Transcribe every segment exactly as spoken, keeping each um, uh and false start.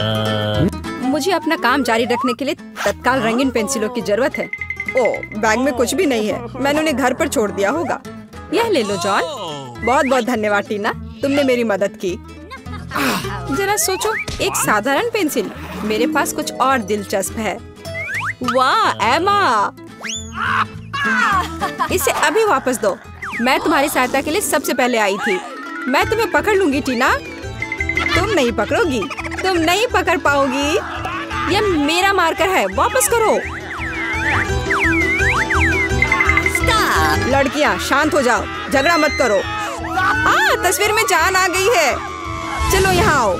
मुझे अपना काम जारी रखने के लिए तत्काल रंगीन पेंसिलों की जरूरत है। ओ, बैग में कुछ भी नहीं है, मैंने उन्हें घर पर छोड़ दिया होगा। यह ले लो जॉन। बहुत बहुत धन्यवाद टीना, तुमने मेरी मदद की। जरा सोचो, एक साधारण पेंसिल, मेरे पास कुछ और दिलचस्प है। वाह एमा, इसे अभी वापस दो। मैं तुम्हारी सहायता के लिए सबसे पहले आई थी। मैं तुम्हें पकड़ लूंगी टीना। तुम नहीं पकड़ोगी, तुम नहीं पकड़ पाओगी। यह मेरा मार्कर है, वापस करो। लड़कियां शांत हो जाओ, झगड़ा मत करो। आ, तस्वीर में जान आ गई है। चलो यहाँ आओ।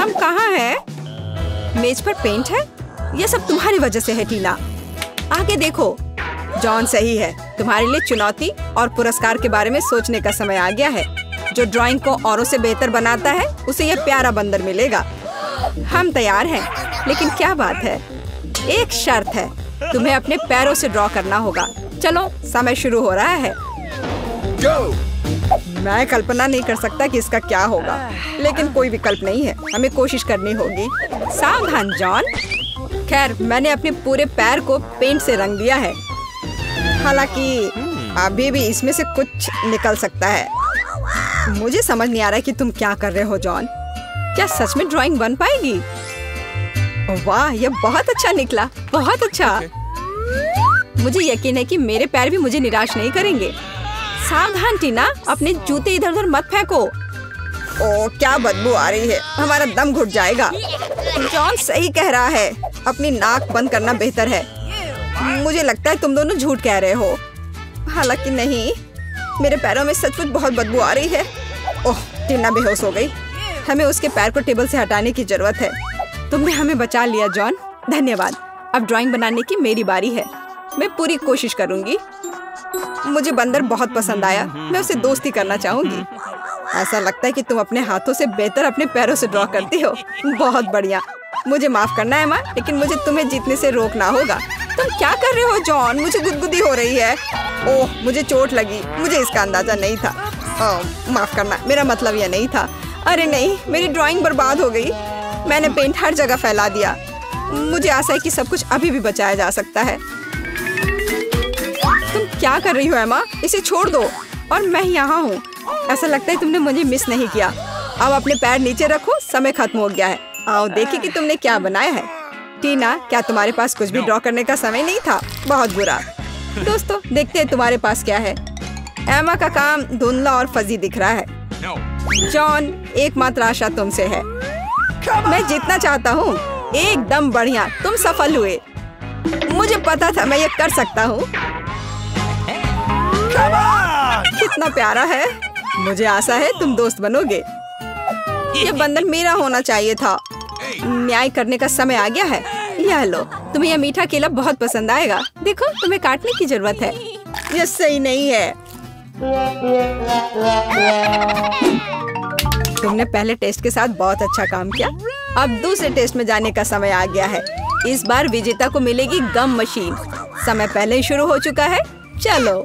हम कहाँ हैं? मेज पर पेंट है। यह सब तुम्हारी वजह से है टीना। आगे देखो। जॉन सही है, तुम्हारे लिए चुनौती और पुरस्कार के बारे में सोचने का समय आ गया है। जो ड्राइंग को औरों से बेहतर बनाता है उसे यह प्यारा बंदर मिलेगा। हम तैयार हैं, लेकिन क्या बात है, एक शर्त है, तुम्हें अपने पैरों से ड्रॉ करना होगा। चलो, समय शुरू हो रहा है। मैं कल्पना नहीं कर सकता कि इसका क्या होगा, लेकिन कोई विकल्प नहीं है, हमें कोशिश करनी होगी। सावधान जॉन। खैर, मैंने अपने पूरे पैर को पेंट से रंग दिया है, हालांकि अभी भी इसमें से कुछ निकल सकता है। मुझे समझ नहीं आ रहा है कि तुम क्या कर रहे हो जॉन। क्या सच में ड्राइंग बन पाएगी? वाह, यह बहुत अच्छा निकला, बहुत अच्छा। okay. मुझे यकीन है कि मेरे पैर भी मुझे निराश नहीं करेंगे। सावधान टीना, अपने जूते इधर उधर मत फेंको। ओ, क्या बदबू आ रही है, हमारा दम घुट जाएगा। जॉन सही कह रहा है, अपनी नाक बंद करना बेहतर है। मुझे लगता है तुम दोनों झूठ कह रहे हो, हालांकि नहीं, मेरे पैरों में सचमुच बहुत बदबू आ रही है। ओह, टीना बेहोश हो गई। हमें उसके पैर को टेबल से हटाने की जरूरत है। तुमने हमें बचा लिया जॉन, धन्यवाद। अब ड्राइंग बनाने की मेरी बारी है, मैं पूरी कोशिश करूंगी। मुझे बंदर बहुत पसंद आया, मैं उसे दोस्ती करना चाहूंगी। ऐसा लगता है कि तुम अपने हाथों से बेहतर अपने पैरों से ड्रॉ करती हो, बहुत बढ़िया। मुझे माफ करना है माँ, लेकिन मुझे तुम्हें जीतने से रोकना होगा। तुम क्या कर रहे हो जॉन? मुझे गुदगुदी हो रही है। ओह, मुझे चोट लगी, मुझे इसका अंदाजा नहीं था। ओह, माफ करना, मेरा मतलब यह नहीं था। अरे नहीं, मेरी ड्राइंग बर्बाद हो गई, मैंने पेंट हर जगह फैला दिया। मुझे आशा है कि सब कुछ अभी भी बचाया जा सकता है। तुम क्या कर रही हो एमा? इसे छोड़ दो। और मैं यहाँ हूँ, ऐसा लगता है तुमने मुझे मिस नहीं किया। अब अपने पैर नीचे रखो, समय खत्म हो गया है। आओ देखिए कि तुमने क्या बनाया है। टीना, क्या तुम्हारे पास कुछ भी ड्रॉ करने का समय नहीं था? बहुत बुरा। दोस्तों, देखते हैं तुम्हारे पास क्या है। एमा का काम धुंधला और फजी दिख रहा है। जॉन, एकमात्र आशा तुमसे है। मैं जीतना चाहता हूँ। एकदम बढ़िया, तुम सफल हुए। मुझे पता था मैं ये कर सकता हूँ। कितना प्यारा है, मुझे आशा है तुम दोस्त बनोगे। ये बंधन मेरा होना चाहिए था। न्याय करने का समय आ गया है। यह लो, तुम्हें यह मीठा केला बहुत पसंद आएगा। देखो, तुम्हें काटने की जरूरत है। यह सही नहीं है। तुमने पहले टेस्ट के साथ बहुत अच्छा काम किया। अब दूसरे टेस्ट में जाने का समय आ गया है। इस बार विजेता को मिलेगी गम मशीन। समय पहले ही शुरू हो चुका है। चलो,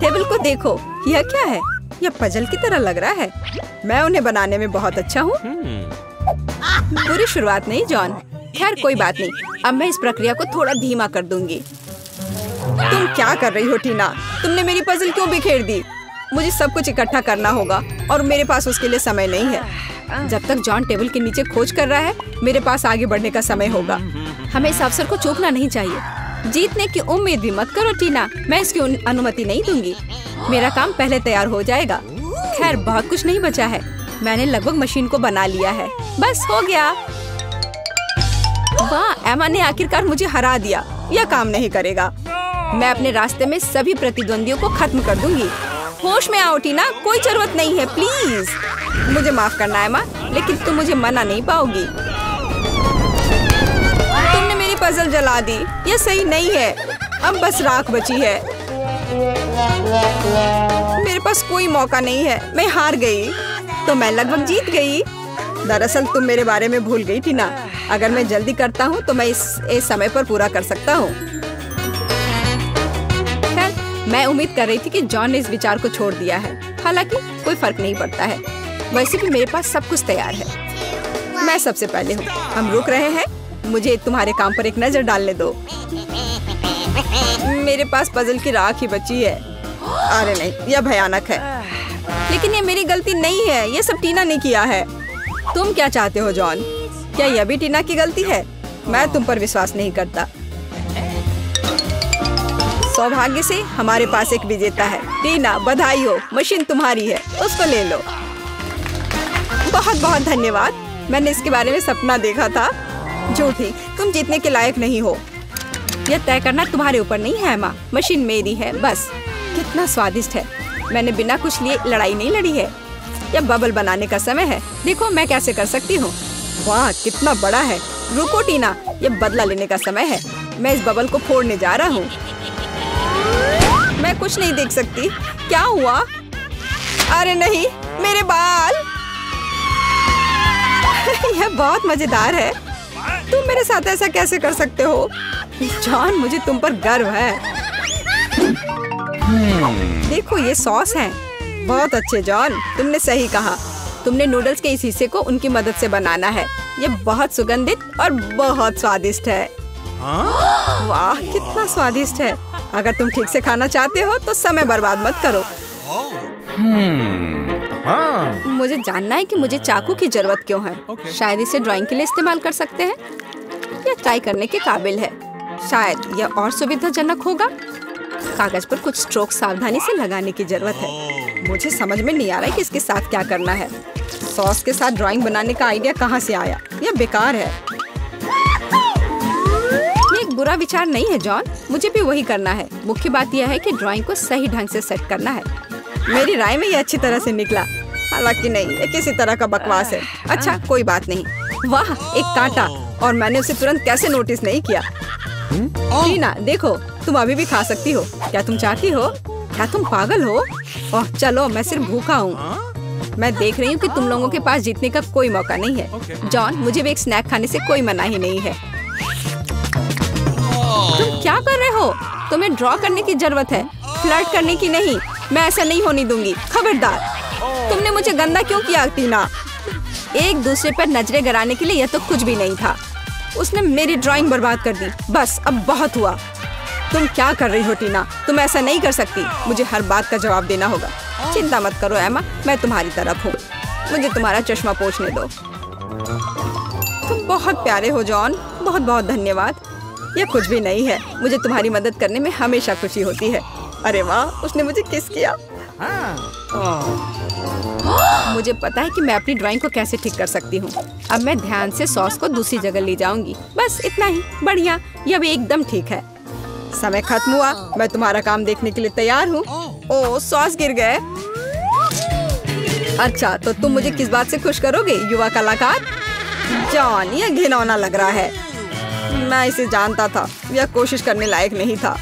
टेबल को देखो। यह क्या है? यह पजल की तरह लग रहा है। मैं उन्हें बनाने में बहुत अच्छा हूँ। बुरी शुरुआत नहीं जॉन। खैर, कोई बात नहीं, अब मैं इस प्रक्रिया को थोड़ा धीमा कर दूंगी। तुम क्या कर रही हो टीना? तुमने मेरी पजल क्यों बिखेर दी? मुझे सब कुछ इकट्ठा करना होगा और मेरे पास उसके लिए समय नहीं है। जब तक जॉन टेबल के नीचे खोज कर रहा है, मेरे पास आगे बढ़ने का समय होगा। हमें इस अवसर को चूकना नहीं चाहिए। जीतने की उम्मीद भी मत करो टीना, मैं इसकी अनुमति नहीं दूंगी। मेरा काम पहले तैयार हो जाएगा। खैर, बहुत कुछ नहीं बचा है, मैंने लगभग मशीन को बना लिया है। बस हो गया। वाह, एमा ने आखिरकार मुझे हरा दिया। यह काम नहीं करेगा। मैं अपने रास्ते में सभी प्रतिद्वंदियों को खत्म कर दूंगी। होश में आओ टीना, कोई जरूरत नहीं है, प्लीज। मुझे माफ करना एमा, लेकिन तुम मुझे मना नहीं पाओगी। तुमने मेरी पजल जला दी, यह सही नहीं है। अब बस राख बची है। मेरे पास कोई मौका नहीं है, मैं हार गई। तो मैं लगभग जीत गई। दरअसल तुम मेरे बारे में भूल गई टीना। अगर मैं जल्दी करता हूँ तो मैं इस, इस समय पर पूरा कर सकता हूँ। मैं उम्मीद कर रही थी कि जॉन ने इस विचार को छोड़ दिया है, हालांकि कोई फर्क नहीं पड़ता है। वैसे भी मेरे पास सब कुछ तैयार है। मैं सबसे पहले हूँ। हम रुक रहे हैं, मुझे तुम्हारे काम पर एक नजर डालने दो। मेरे पास पजल की राख ही बची है। अरे नहीं, यह भयानक है, लेकिन ये मेरी गलती नहीं है। ये सब टीना ने किया है। तुम क्या चाहते हो जॉन? क्या यह भी टीना की गलती है? मैं तुम पर विश्वास नहीं करता। सौभाग्य से हमारे पास एक विजेता है। टीना, बधाई हो, मशीन तुम्हारी है, उसको ले लो। बहुत बहुत धन्यवाद। मैंने इसके बारे में सपना देखा था। झूठी, तुम जीतने के लायक नहीं हो। यह तय करना तुम्हारे ऊपर नहीं है माँ। मशीन मेरी है बस। कितना स्वादिष्ट है। मैंने बिना कुछ लिए लड़ाई नहीं लड़ी है। यह बबल बनाने का समय है। देखो मैं कैसे कर सकती हूँ। वाह, कितना बड़ा है। रुको टीना, यह बदला लेने का समय है। मैं इस बबल को फोड़ने जा रहा हूँ। मैं कुछ नहीं देख सकती। क्या हुआ? अरे नहीं, मेरे बाल। यह बहुत मजेदार है। तुम मेरे साथ ऐसा कैसे कर सकते हो? जॉन, मुझे तुम पर गर्व है। देखो ये सॉस है। बहुत अच्छे जॉन, तुमने सही कहा। तुमने नूडल्स के इस हिस्से को उनकी मदद से बनाना है। ये बहुत सुगंधित और बहुत स्वादिष्ट है। वाह, कितना स्वादिष्ट है। अगर तुम ठीक से खाना चाहते हो तो समय बर्बाद मत करो। hmm. मुझे जानना है कि मुझे चाकू की जरूरत क्यों है। okay. शायद इसे ड्राइंग के लिए इस्तेमाल कर सकते हैं। यह ट्राई करने के काबिल है। शायद यह और सुविधाजनक होगा। कागज पर कुछ स्ट्रोक सावधानी से लगाने की जरूरत है। मुझे समझ में नहीं आ रहा है कि इसके साथ क्या करना है। सॉस के साथ ड्राइंग बनाने का आइडिया कहाँ से आया? यह बेकार है। बुरा विचार नहीं है जॉन, मुझे भी वही करना है। मुख्य बात यह है कि ड्राइंग को सही ढंग से सेट करना है। मेरी राय में यह अच्छी तरह से निकला। हालांकि नहीं, ये किसी तरह का बकवास है। अच्छा, कोई बात नहीं। वाह, एक कांटा, और मैंने उसे तुरंत कैसे नोटिस नहीं किया। टीना, देखो, तुम अभी भी खा सकती हो। क्या तुम चाहती हो? क्या तुम पागल हो? ओह चलो, मैं सिर्फ भूखा हूँ। मैं देख रही हूँ कि तुम लोगों के पास जीतने का कोई मौका नहीं है। जॉन, मुझे भी एक स्नैक खाने से कोई मनाही नहीं है। तुम क्या कर रहे हो? तुम्हें ड्रॉ करने की जरूरत है, फ्लर्ट करने की नहीं। मैं ऐसा नहीं होने दूंगी। खबरदार, तुमने मुझे गंदा क्यों किया टीना? एक दूसरे पर नजरें गड़ाने के लिए यह तो कुछ भी नहीं था। उसने मेरी ड्राइंग बर्बाद कर दी। बस, अब बहुत हुआ। तुम क्या कर रही हो टीना? तुम ऐसा नहीं कर सकती। मुझे हर बात का जवाब देना होगा। चिंता मत करो एमा, मैं तुम्हारी तरफ हूँ। मुझे तुम्हारा चश्मा पोंछने दो। तुम बहुत प्यारे हो जॉन, बहुत बहुत धन्यवाद। यह कुछ भी नहीं है। मुझे तुम्हारी मदद करने में हमेशा खुशी होती है। अरे वाह, उसने मुझे किस किया। मुझे पता है कि मैं अपनी ड्राइंग को कैसे ठीक कर सकती हूँ। अब मैं ध्यान से सॉस को दूसरी जगह ले जाऊंगी। बस इतना ही। बढ़िया, यह भी एकदम ठीक है। समय खत्म हुआ। मैं तुम्हारा काम देखने के लिए तैयार हूँ। ओह, सॉस गिर गए। अच्छा, तो तुम मुझे किस बात से खुश करोगे युवा कलाकार? जॉन, यह घिनौना लग रहा है। मैं इसे जानता था, यह कोशिश करने लायक नहीं था।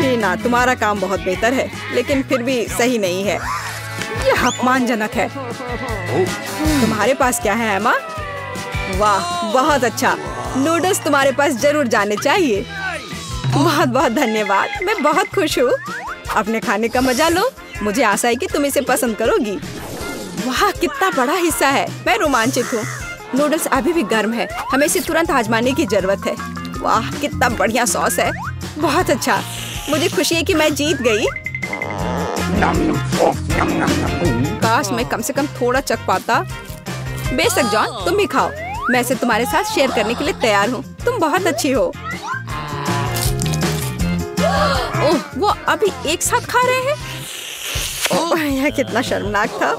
टीना, तुम्हारा काम बहुत बेहतर है, लेकिन फिर भी सही नहीं है। यह अपमानजनक है। तुम्हारे पास क्या है एमा? वाह, बहुत अच्छा। नूडल्स तुम्हारे पास जरूर जाने चाहिए। बहुत बहुत धन्यवाद, मैं बहुत खुश हूँ। अपने खाने का मजा लो। मुझे आशा है कि तुम इसे पसंद करोगी। वाह, कितना बड़ा हिस्सा है। मैं रोमांचित हूँ। नूडल्स अभी भी गर्म है। हमें इसे तुरंत आजमाने की जरूरत है। वाह, कितना बढ़िया सॉस है। बहुत अच्छा, मुझे खुशी है कि मैं जीत गई। काश मैं कम से कम थोड़ा चख पाता। बेशक जॉन, तुम भी खाओ। मैं इसे तुम्हारे साथ शेयर करने के लिए तैयार हूँ। तुम बहुत अच्छी हो। ओह, वो अभी एक साथ खा रहे हैं। ओह, यह कितना शर्मनाक था।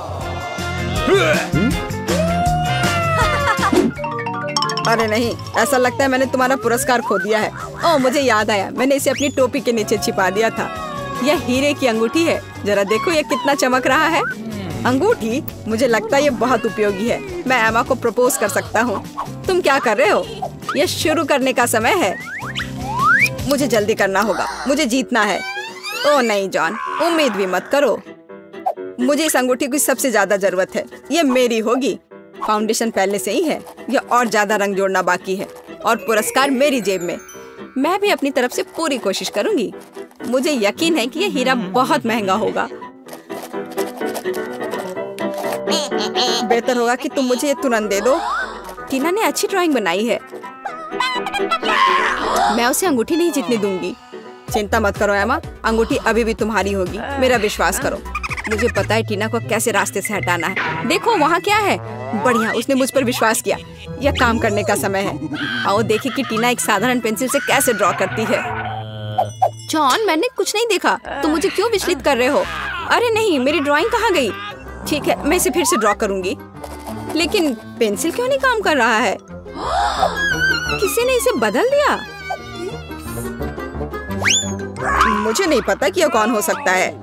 अरे नहीं, ऐसा लगता है मैंने तुम्हारा पुरस्कार खो दिया है। ओह, मुझे याद आया, मैंने इसे अपनी टोपी के नीचे छिपा दिया था। यह हीरे की अंगूठी है। जरा देखो यह कितना चमक रहा है। अंगूठी, मुझे लगता है यह बहुत उपयोगी है। मैं एमा को प्रपोज कर सकता हूँ। तुम क्या कर रहे हो? यह शुरू करने का समय है। मुझे जल्दी करना होगा, मुझे जीतना है। ओह नहीं जॉन, उम्मीद भी मत करो। मुझे इस अंगूठी की सबसे ज्यादा जरूरत है। यह मेरी होगी। फाउंडेशन पहले से ही है। यह और ज्यादा रंग जोड़ना बाकी है, और पुरस्कार मेरी जेब में। मैं भी अपनी तरफ से पूरी कोशिश करूंगी। मुझे यकीन है कि यह हीरा बहुत महंगा होगा। बेहतर होगा कि तुम मुझे ये तुरंत दे दो। टीना ने अच्छी ड्राइंग बनाई है, मैं उसे अंगूठी नहीं जीतने दूंगी। चिंता मत करो एमा, अंगूठी अभी भी तुम्हारी होगी, मेरा विश्वास करो। मुझे पता है टीना को कैसे रास्ते से हटाना है। देखो वहाँ क्या है, बढ़िया, उसने मुझ पर विश्वास किया। यह काम करने का समय है। आओ देखें कि टीना एक साधारण पेंसिल से कैसे ड्रॉ करती है। जॉन, मैंने कुछ नहीं देखा, तुम मुझे क्यों विचलित कर रहे हो? अरे नहीं, मेरी ड्राइंग कहाँ गई? ठीक है, मैं इसे फिर से ड्रॉ करूंगी। लेकिन पेंसिल क्यों नहीं काम कर रहा है? किसी ने इसे बदल दिया? मुझे नहीं पता कि यह कौन हो सकता है।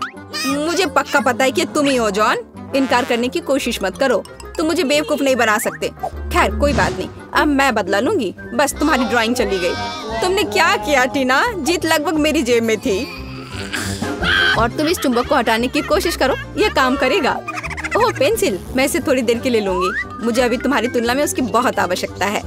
मुझे पक्का पता है कि तुम ही हो जॉन। इनकार करने की कोशिश मत करो, तुम मुझे बेवकूफ नहीं बना सकते। खैर कोई बात नहीं, अब मैं बदला लूंगी। बस तुम्हारी ड्राइंग चली गई। तुमने क्या किया टीना? जीत लगभग मेरी जेब में थी। और तुम इस चुंबक को हटाने की कोशिश करो, यह काम करेगा। ओह पेंसिल, मैं इसे थोड़ी देर के लिए लूंगी। मुझे अभी तुम्हारी तुलना में उसकी बहुत आवश्यकता है।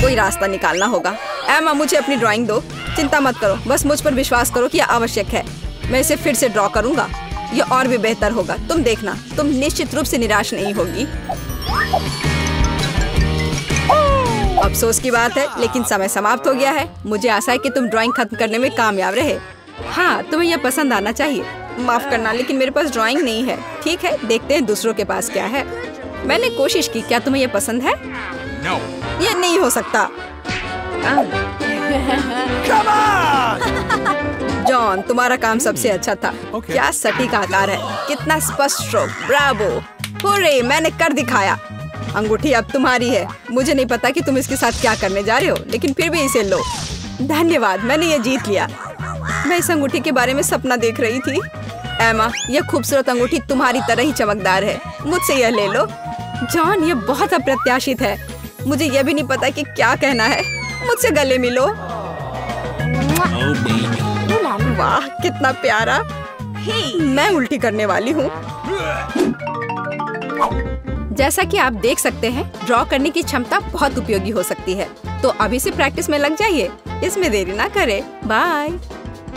कोई रास्ता निकालना होगा। एमा, मुझे अपनी ड्राइंग दो। चिंता मत करो, बस मुझ पर विश्वास करो कि यह आवश्यक है। मैं इसे फिर से ड्रॉ करूंगा, यह और भी बेहतर होगा। तुम देखना, तुम निश्चित रूप से निराश नहीं होगी। अफसोस की बात है, लेकिन समय समाप्त हो गया है। मुझे आशा है कि तुम ड्राइंग खत्म करने में कामयाब रहे। हाँ, तुम्हें यह पसंद आना चाहिए। माफ करना, लेकिन मेरे पास ड्राइंग नहीं है। ठीक है, देखते हैं दूसरों के पास क्या है। मैंने कोशिश की। क्या तुम्हें यह पसंद है? No. यह नहीं हो सकता। जॉन, तुम्हारा काम सबसे अच्छा था। okay. क्या सटीक आकार है, कितना स्पष्ट स्ट्रोक। ब्रावो, हुर्रे, मैंने कर दिखाया। अंगूठी अब तुम्हारी है। मुझे नहीं पता कि तुम इसके साथ क्या करने जा रहे हो, लेकिन फिर भी इसे लो। धन्यवाद, मैंने ये जीत लिया। मैं इस अंगूठी के बारे में सपना देख रही थी। एमा, यह खूबसूरत अंगूठी तुम्हारी तरह ही चमकदार है। मुझसे यह ले लो। जॉन, यह बहुत अप्रत्याशित है। मुझे यह भी नहीं पता कि क्या कहना है। मुझसे गले मिलो। वाह, कितना प्यारा। मैं उल्टी करने वाली हूँ। जैसा कि आप देख सकते हैं, ड्रॉ करने की क्षमता बहुत उपयोगी हो सकती है। तो अभी से प्रैक्टिस में लग जाइए। इसमें देरी ना करें। बाय।